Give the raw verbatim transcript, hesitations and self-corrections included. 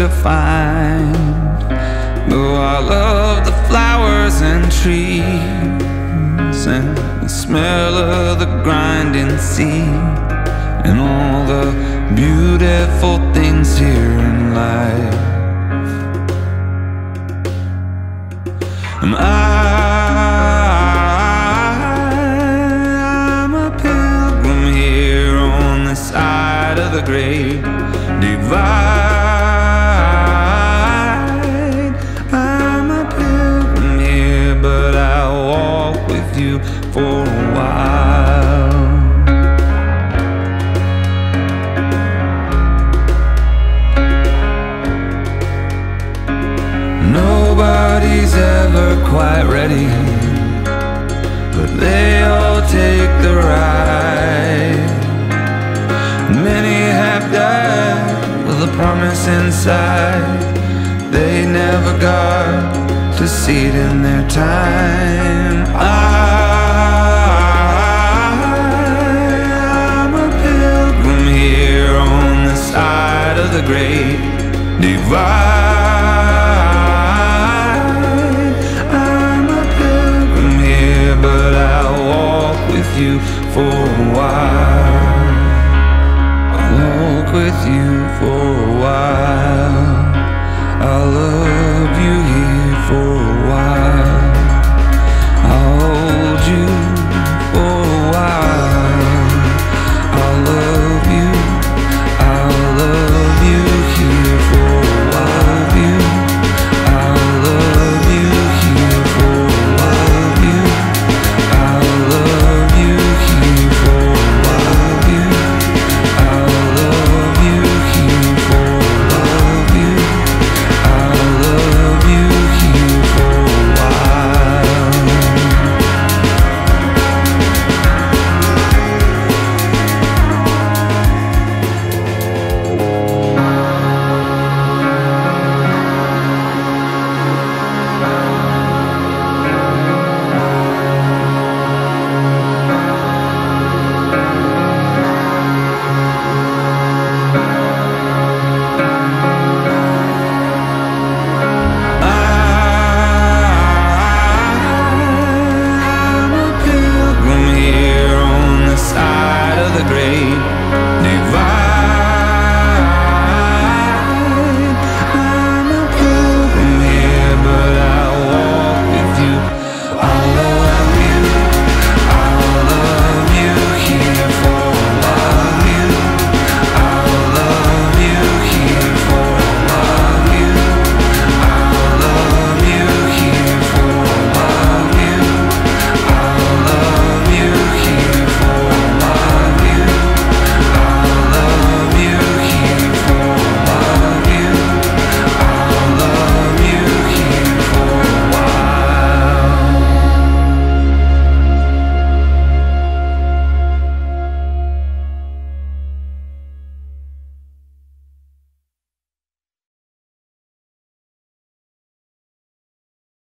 to find. Though I love the flowers and trees and the smell of the grinding sea and all the beautiful things here in life. And I, I'm a pilgrim here on the side of the great divide. I'm a pilgrim here, but I'll walk with you for a while. Nobody's ever quite ready, but they all take the ride. Many have died with a promise inside they never got to see it in their time. I, I'm a pilgrim here on the side of the great divide. You for a while, I'll walk with you for a while. I'll